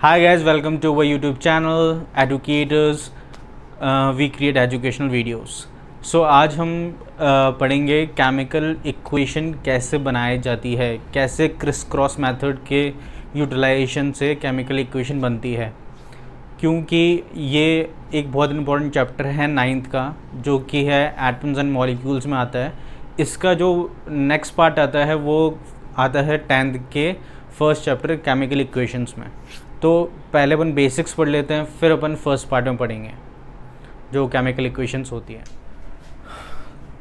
Hi guys, welcome to our YouTube channel Educreaters. We create educational videos. So आज हम पढ़ेंगे chemical equation कैसे बनाई जाती है, कैसे क्रिस क्रॉस मैथड के यूटिलाइजेशन से केमिकल इक्वेशन बनती है, क्योंकि ये एक बहुत इम्पोर्टेंट चैप्टर है 9th का, जो कि है एटम्स एंड मॉलिक्यूल्स में आता है। इसका जो नेक्स्ट पार्ट आता है वो आता है 10th के फर्स्ट चैप्टर केमिकल इक्वेशंस में। तो पहले अपन बेसिक्स पढ़ लेते हैं, फिर अपन फर्स्ट पार्ट में पढ़ेंगे जो केमिकल इक्वेशंस होती हैं।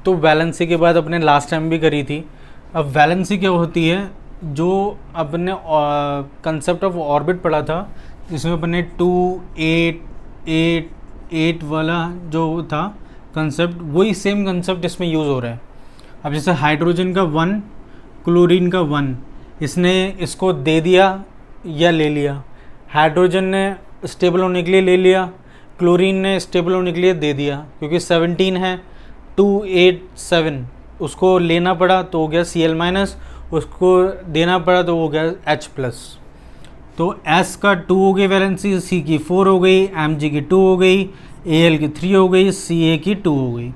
तो वैलेंसी के बाद अपने लास्ट टाइम भी करी थी। अब वैलेंसी क्या होती है, जो अपने कंसेप्ट ऑफ ऑर्बिट पढ़ा था, जिसमें अपने 2, 8, 8, 8 वाला जो था कंसेप्ट, वही सेम कंसेप्ट इसमें यूज़ हो रहा है। अब जैसे हाइड्रोजन का 1, क्लोरीन का 1, इसने इसको दे दिया या ले लिया। हाइड्रोजन ने स्टेबल होने के लिए ले लिया, क्लोरीन ने स्टेबल होने के लिए दे दिया, क्योंकि 17 है, 2, 8, 7 उसको लेना पड़ा तो हो गया Cl-, उसको देना पड़ा तो हो गया H+। तो S का 2 हो गई वैलेंसी, C की 4 हो गई, Mg की 2 हो गई, Al की 3 हो गई, Ca की 2 हो गई।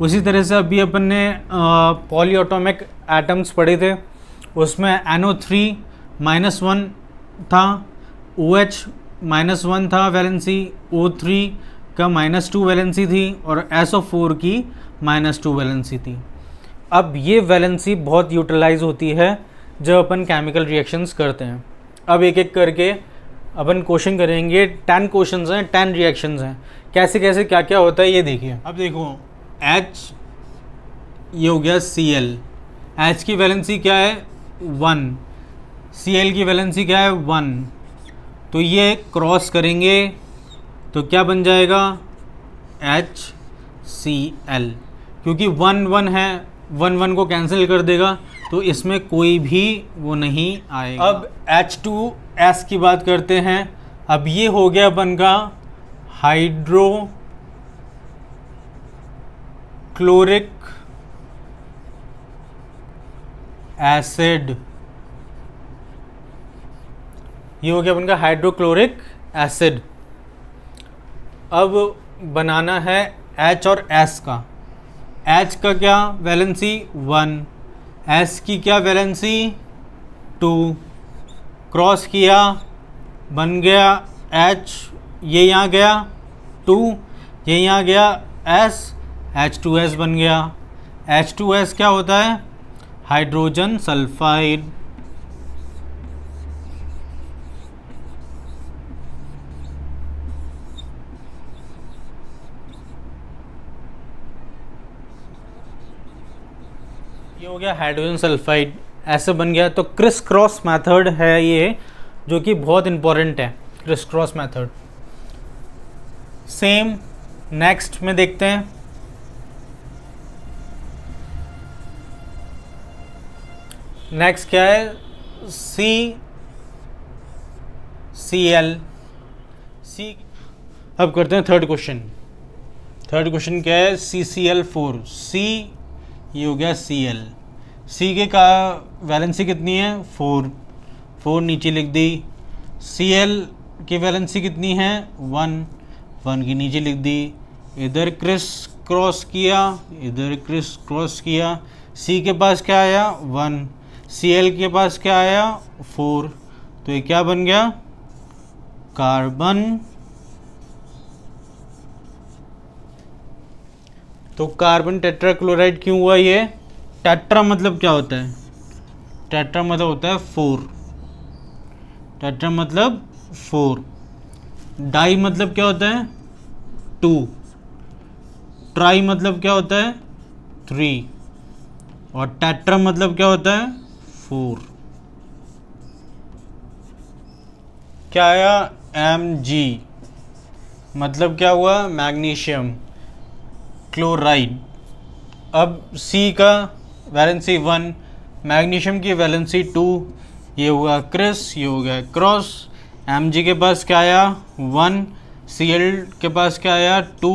उसी तरह से अभी अपन ने पॉलीएटॉमिक एटम्स पढ़े थे, उसमें NO3 -1 था, OH -1 था वैलेंसी, O3 का -2 वैलेंसी थी और SO4 की -2 वैलेंसी थी। अब ये वैलेंसी बहुत यूटिलाइज होती है जब अपन केमिकल रिएक्शंस करते हैं। अब एक एक करके अपन क्वेश्चन करेंगे। 10 क्वेश्चंस हैं, 10 रिएक्शंस हैं, कैसे कैसे क्या क्या होता है ये देखिए। अब देखो H, ये हो गया Cl। H की वैलेंसी क्या है 1, Cl की वैलेंसी क्या है 1, तो ये क्रॉस करेंगे तो क्या बन जाएगा HCl, क्योंकि 1, 1 है, 1, 1 को कैंसिल कर देगा तो इसमें कोई भी वो नहीं आएगा। अब H2S की बात करते हैं। अब ये हो गया अपन का हाइड्रोक्लोरिक एसिड, ये हो गया अपन का हाइड्रोक्लोरिक एसिड। अब बनाना है H और S का। H का क्या वैलेंसी 1, S की क्या वैलेंसी 2, क्रॉस किया बन गया H, ये यहाँ गया 2, ये यहाँ गया S, H2S बन गया। H2S क्या होता है हाइड्रोजन सल्फाइड, हो गया हाइड्रोजन सल्फाइड, ऐसे बन गया। तो क्रिस क्रॉस मैथड है ये, जो कि बहुत इंपॉर्टेंट है criss cross method. Same next में देखते हैं। नेक्स्ट क्या है CCl। अब करते हैं थर्ड क्वेश्चन। थर्ड क्वेश्चन क्या है CCl4। C ये हो गया Cl, C के का वैलेंसी कितनी है 4, 4 नीचे लिख दी। Cl की वैलेंसी कितनी है 1, 1 की नीचे लिख दी। इधर क्रिस क्रॉस किया, इधर क्रिस क्रॉस किया, C के पास क्या आया 1, Cl के पास क्या आया 4, तो ये क्या बन गया कार्बन। तो कार्बन टेट्राक्लोराइड क्यों हुआ ये? टेट्रा मतलब क्या होता है, टेट्रा मतलब होता है 4, टेट्रा मतलब 4। डाई मतलब क्या होता है 2, ट्राई मतलब क्या होता है 3 और टेट्रा मतलब क्या होता है 4। क्या आया Mg, मतलब क्या हुआ मैग्नीशियम क्लोराइड। अब C का वैलेंसी 1, मैग्नीशियम की वैलेंसी 2, ये हुआ क्रिस, ये हो गया क्रॉस। Mg के पास क्या आया 1, Cl के पास क्या आया 2,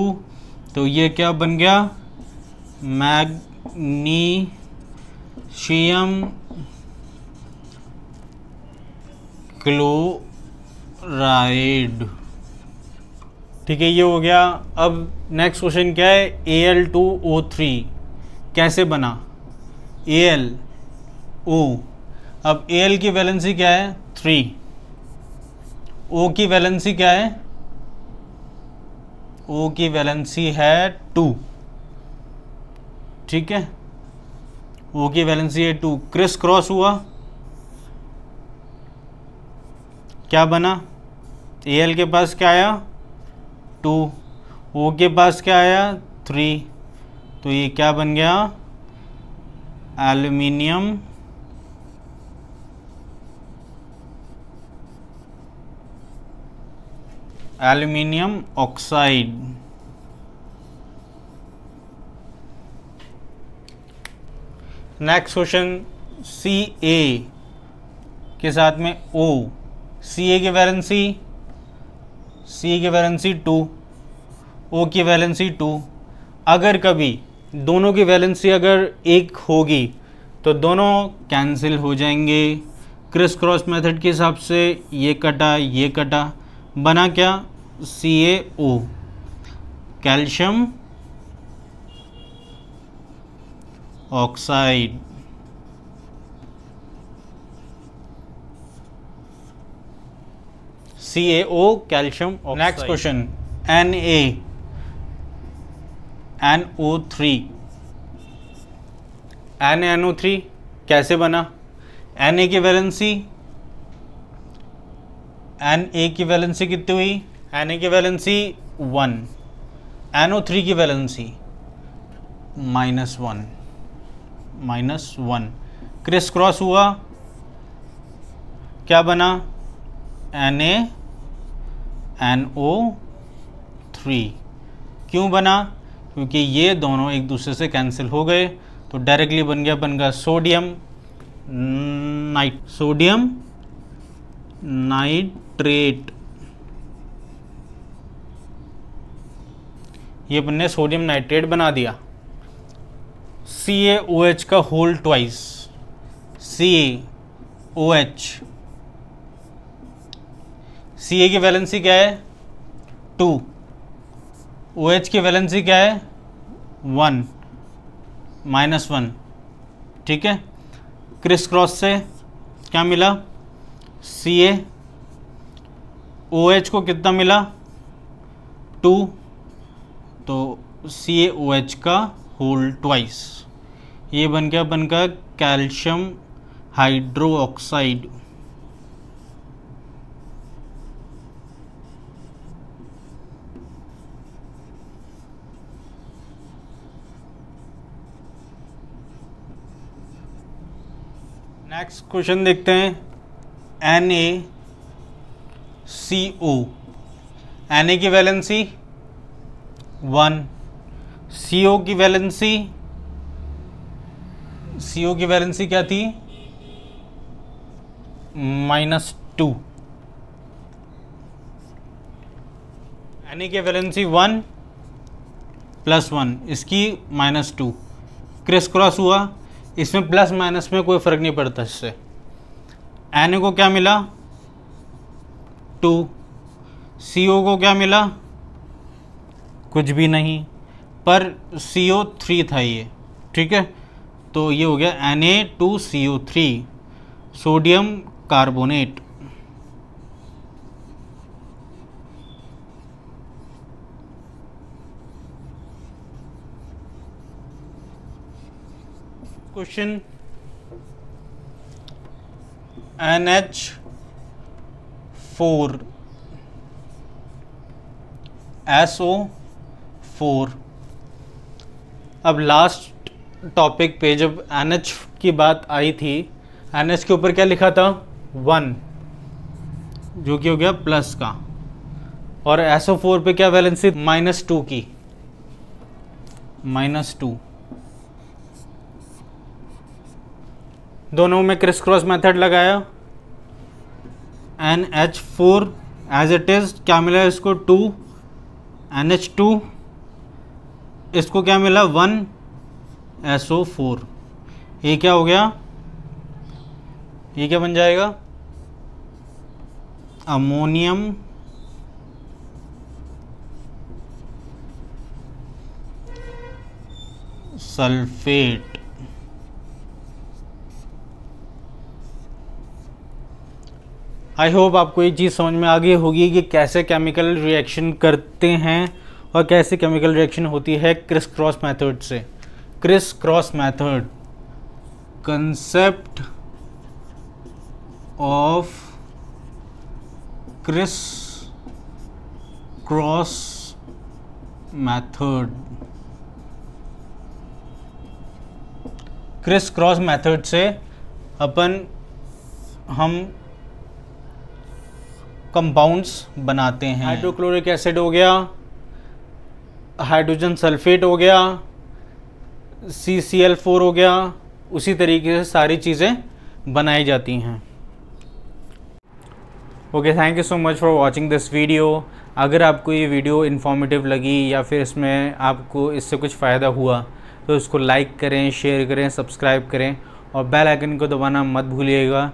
तो ये क्या बन गया मैग्नीशियम क्लो राइड। ठीक है, ये हो गया। अब नेक्स्ट क्वेश्चन क्या है, Al2O3 कैसे बना, AlO। अब Al की वैलेंसी क्या है 3, O की वैलेंसी क्या है, O की वैलेंसी है 2। ठीक है, O की वैलेंसी है 2, क्रिस क्रॉस हुआ, क्या बना, Al के पास क्या आया 2, O के पास क्या आया 3, तो ये क्या बन गया aluminium oxide. Next question Ca के साथ में O, Ca की वैलेंसी 2, O की वैलेंसी 2। अगर कभी दोनों की वैलेंसी अगर 1 होगी तो दोनों कैंसिल हो जाएंगे। क्रिस क्रॉस मेथड के हिसाब से ये कटा बना क्या CaO, calcium oxide. CaO calcium oxide. Next question NaNO3 कैसे बना, Na की वैलेंसी कितनी हुई, Na की वैलेंसी 1, NO3 की वैलेंसी -1, क्रिस क्रॉस हुआ, क्या बना NaNO3। क्यों बना, क्योंकि ये दोनों एक दूसरे से कैंसिल हो गए, तो डायरेक्टली बन गया सोडियम नाइट्रेट। ये अपने सोडियम नाइट्रेट बना दिया। CaOH का होल ट्वाइस, CaOH, Ca की वैलेंसी क्या है 2, OH की वैलेंसी क्या है 1, -1। ठीक है, क्रिस क्रॉस से क्या मिला CaOH को कितना मिला 2, तो CaOH का होल ट्वाइस, ये बन गया कैल्शियम हाइड्रोक्साइड। नेक्स्ट क्वेश्चन देखते हैं NaCO, Na की वैलेंसी 1, CO की वैलेंसी क्या थी -2, Na की वैलेंसी 1 + 1, इसकी -2, क्रिस क्रॉस हुआ, इसमें प्लस माइनस में कोई फर्क नहीं पड़ता इससे। Na को क्या मिला 2, CO को क्या मिला कुछ भी नहीं, पर CO3 था ये। ठीक है, तो ये हो गया Na2CO3 sodium carbonate. Question NH4SO4। अब लास्ट टॉपिक पे जब NH की बात आई थी, NH के ऊपर क्या लिखा था 1, जो कि हो गया प्लस का, और SO4 पे क्या वैलेंसी -2 की, -2। दोनों में क्रिस क्रॉस मेथड लगाया, NH4 एज इट इज क्या मिला इसको 2, NH2 इसको क्या मिला 1, SO4। ये क्या हो गया, ये क्या बन जाएगा अमोनियम सल्फेट आई होप आपको ये चीज़ समझ में आ गई होगी कि कैसे केमिकल रिएक्शन करते हैं और कैसे केमिकल रिएक्शन होती है क्रिस क्रॉस मेथड से। Criss cross method concept of criss cross method. Criss cross method से हम कंपाउंड्स बनाते हैं। हाइड्रोक्लोरिक एसिड हो गया, हाइड्रोजन सल्फेट हो गया, CCl4 हो गया, उसी तरीके से सारी चीज़ें बनाई जाती हैं। Okay, thank you so much for watching this video. अगर आपको ये वीडियो इन्फॉर्मेटिव लगी या फिर इसमें आपको इससे कुछ फ़ायदा हुआ तो इसको लाइक करें, शेयर करें, सब्सक्राइब करें और बेल आइकन को दबाना मत भूलिएगा,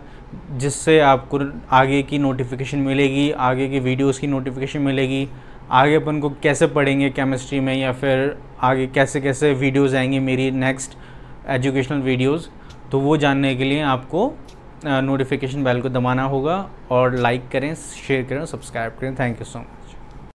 जिससे आपको आगे की नोटिफिकेशन मिलेगी, आगे की वीडियोस की नोटिफिकेशन मिलेगी, आगे अपन को कैसे पढ़ेंगे केमिस्ट्री में या फिर आगे कैसे कैसे वीडियोस आएंगे मेरी नेक्स्ट एजुकेशनल वीडियोस, तो वो जानने के लिए आपको नोटिफिकेशन बेल को दबाना होगा। और लाइक करें, शेयर करें, सब्सक्राइब करें। Thank you so much.